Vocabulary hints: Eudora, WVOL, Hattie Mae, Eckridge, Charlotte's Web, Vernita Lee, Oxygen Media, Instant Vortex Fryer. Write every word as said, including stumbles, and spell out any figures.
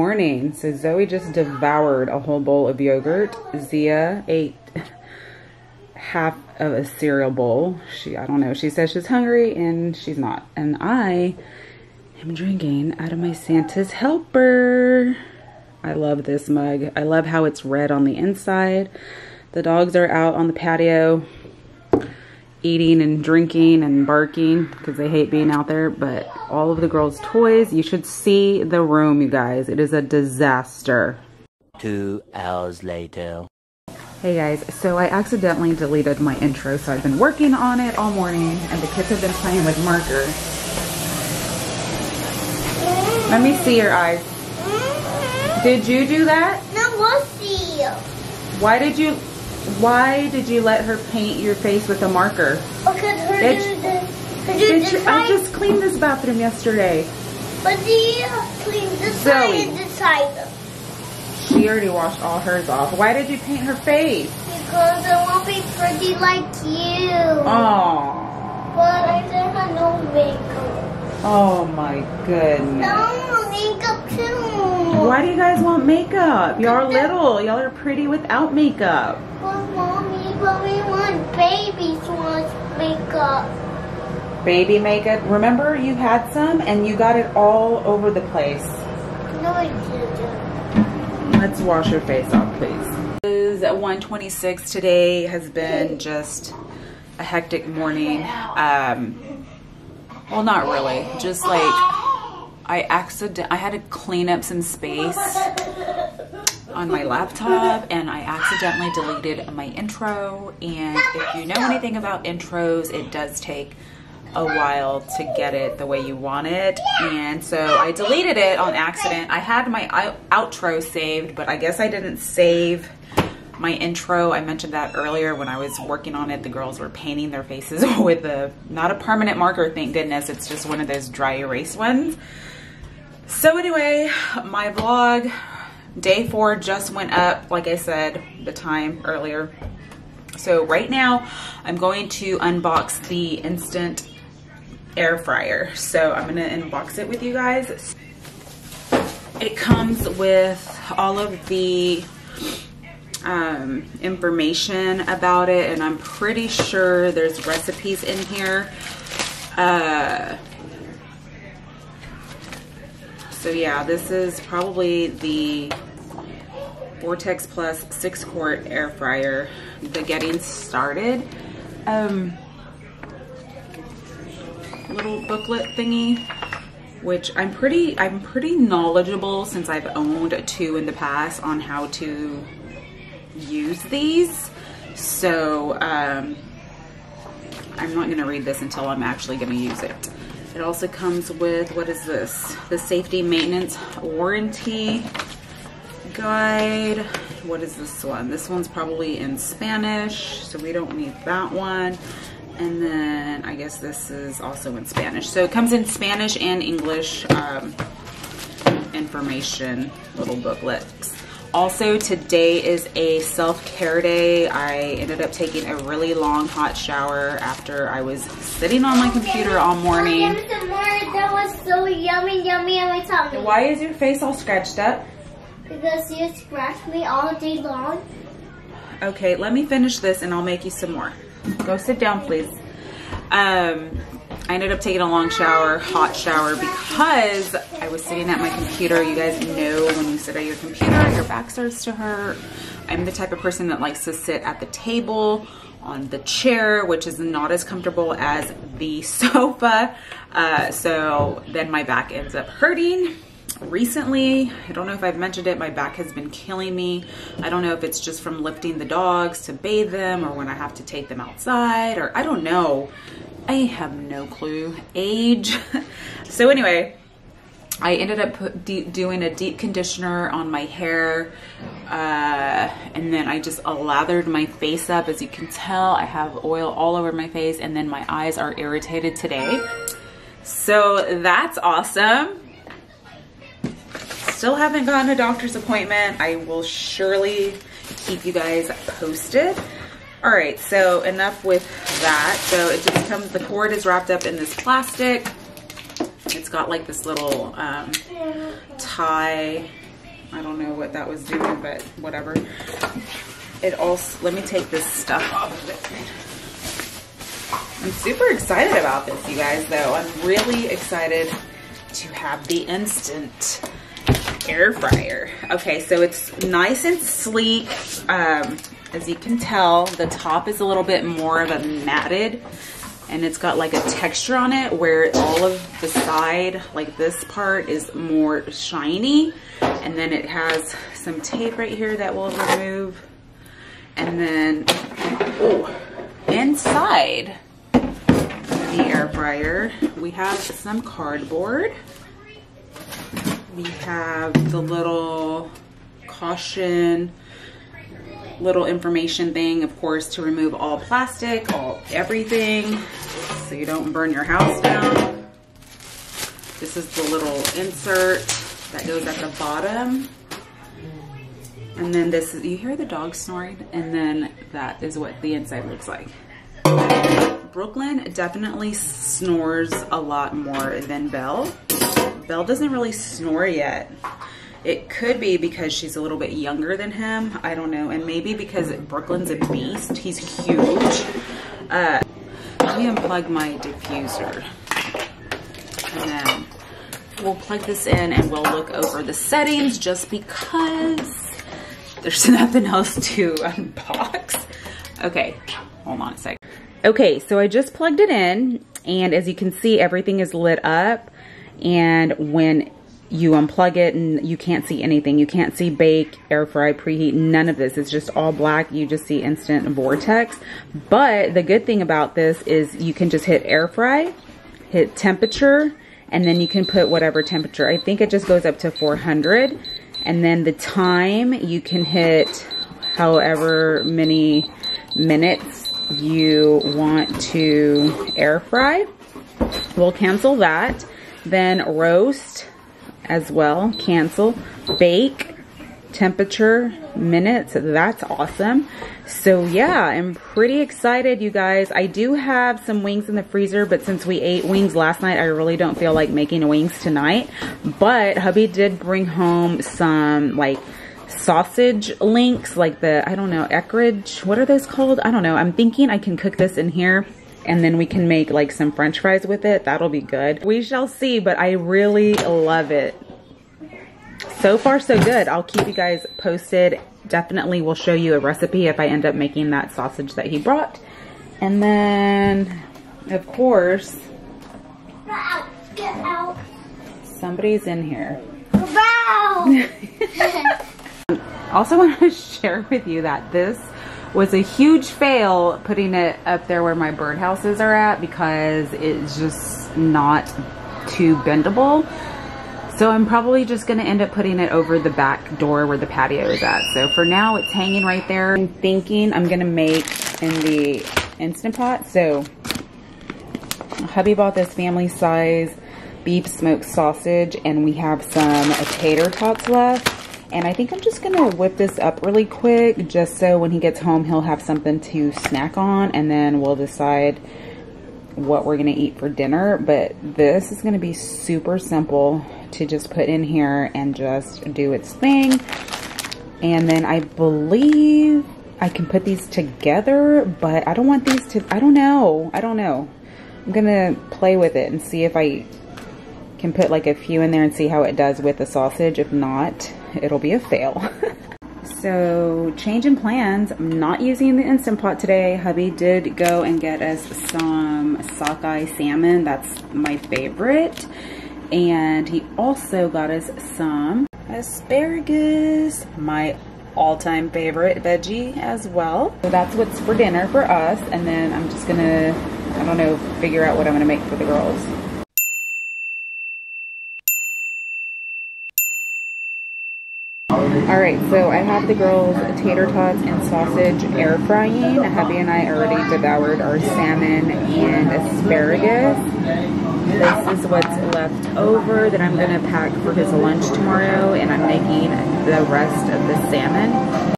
morning. So Zoe just devoured a whole bowl of yogurt. Zia ate half of a cereal bowl. She, I don't know, she says she's hungry and she's not. And I am drinking out of my Santa's helper. I love this mug. I love how it's red on the inside. The dogs are out on the patio eating and drinking and barking because they hate being out there. But all of the girls' toys, you should see the room, you guys. It is a disaster. Two hours later. Hey guys, so I accidentally deleted my intro, so I've been working on it all morning and the kids have been playing with markers. Let me see your eyes. Did you do that? No, we'll see. Why did you, why did you let her paint your face with a marker? Because her it, dude, her dude decided, I just cleaned this bathroom yesterday. But she cleaned this side and this side. She already washed all hers off. Why did you paint her face? Because I won't be pretty like you. Aww. But I didn't have no makeup. Oh my goodness. No makeup too. Why do you guys want makeup? Y'all are little. Y'all are pretty without makeup. Well, Mommy, but we want babies who want makeup. Baby makeup? Remember you had some and you got it all over the place. No, I didn't. Let's wash your face off, please. It is one twenty-six. Today has been just a hectic morning. Um, well, not really. Just like... I accident I had to clean up some space on my laptop and I accidentally deleted my intro. And if you know anything about intros, it does take a while to get it the way you want it. And so I deleted it on accident. I had my outro saved, but I guess I didn't save my intro. I mentioned that earlier when I was working on it. The girls were painting their faces with a, not a permanent marker, thank goodness. It's just one of those dry erase ones. So anyway, my vlog, day four just went up, like I said, the time earlier. So right now, I'm going to unbox the Instant Air Fryer. So I'm gonna unbox it with you guys. It comes with all of the um, information about it, and I'm pretty sure there's recipes in here. Uh, So yeah, this is probably the Vortex Plus six quart air fryer, the getting started um, little booklet thingy, which I'm pretty, I'm pretty knowledgeable since I've owned two in the past on how to use these. So um, I'm not gonna read this until I'm actually gonna use it. It also comes with, what is this? The safety maintenance warranty guide. What is this one? This one's probably in Spanish, so we don't need that one. And then I guess this is also in Spanish. So it comes in Spanish and English um, information, little booklets. Also, today is a self-care day. I ended up taking a really long hot shower after I was sitting on my computer all morning. Oh, that was so yummy, yummy on my tummy. Why is your face all scratched up? Because you scratched me all day long. Okay, let me finish this and I'll make you some more. Go sit down, please. Um, I ended up taking a long shower, hot shower, because I was sitting at my computer. You guys know when you sit at your computer, your back starts to hurt. I'm the type of person that likes to sit at the table, on the chair, which is not as comfortable as the sofa. Uh, so then my back ends up hurting. Recently, I don't know if I've mentioned it, my back has been killing me. I don't know if it's just from lifting the dogs to bathe them or when I have to take them outside, or I don't know. I have no clue. Age. So anyway, I ended up doing a deep conditioner on my hair, uh, and then I just lathered my face up. As you can tell, I have oil all over my face, and then my eyes are irritated today. So that's awesome. Still haven't gotten a doctor's appointment. I will surely keep you guys posted. All right, so enough with that. So it just comes, the cord is wrapped up in this plastic. It's got like this little um, tie I don't know what that was doing, but whatever. It also, let me take this stuff off of it. I'm super excited about this, you guys, though. I'm really excited to have the Instant Air Fryer. Okay, so it's nice and sleek. Um, as you can tell, the top is a little bit more of a matted, and it's got like a texture on it where all of the side, like this part, is more shiny. And then it has some tape right here that we'll remove. And then, oh, inside the air fryer, we have some cardboard. We have the little caution, little information thing, of course, to remove all plastic, all everything, so you don't burn your house down. This is the little insert that goes at the bottom. And then this is, you hear the dog snoring, and then that is what the inside looks like. Brooklyn definitely snores a lot more than Belle. Belle doesn't really snore yet. It could be because she's a little bit younger than him, I don't know, and maybe because Brooklyn's a beast. He's huge. Uh, let me unplug my diffuser, and then we'll plug this in and we'll look over the settings, just because there's nothing else to unbox. Okay, hold on a sec. Okay, so I just plugged it in, and as you can see, everything is lit up, and when you unplug it and you can't see anything. You can't see bake, air fry, preheat, none of this. It's just all black. You just see Instant Vortex. But the good thing about this is you can just hit air fry, hit temperature, and then you can put whatever temperature. I think it just goes up to four hundred. And then the time, you can hit however many minutes you want to air fry. We'll cancel that. Then roast as well, cancel, bake, temperature, minutes. That's awesome. So yeah, I'm pretty excited, you guys. I do have some wings in the freezer, but since we ate wings last night, I really don't feel like making wings tonight. But hubby did bring home some like sausage links, like the, I don't know, Eckridge, what are those called? I don't know. I'm thinking I can cook this in here, and then we can make like some french fries with it. That'll be good. We shall see, but I really love it. So far, so good. I'll keep you guys posted. Definitely will show you a recipe if I end up making that sausage that he brought. And then, of course, get out, get out. Somebody's in here. Also want to share with you that this was a huge fail putting it up there where my birdhouses are at, because it's just not too bendable. So I'm probably just gonna end up putting it over the back door where the patio is at. So for now, it's hanging right there. I'm thinking I'm gonna make in the Instant Pot. So hubby bought this family size beef smoked sausage, and we have some tater tots left. And I think I'm just gonna whip this up really quick, just so when he gets home, he'll have something to snack on, and then we'll decide what we're gonna eat for dinner. But this is gonna be super simple to just put in here and just do its thing. And then I believe I can put these together, but I don't want these to, I don't know, I don't know. I'm gonna play with it and see if I can put like a few in there and see how it does with the sausage. If not, it'll be a fail. So, change in plans. I'm not using the Instant Pot today. Hubby did go and get us some sockeye salmon. That's my favorite. And he also got us some asparagus, my all-time favorite veggie as well. So that's what's for dinner for us. And then I'm just gonna, I don't know, figure out what I'm gonna make for the girls. All right, so I have the girls' tater tots and sausage air frying. Hubby and I already devoured our salmon and asparagus. This is what's left over that I'm gonna pack for his lunch tomorrow, and I'm making the rest of the salmon.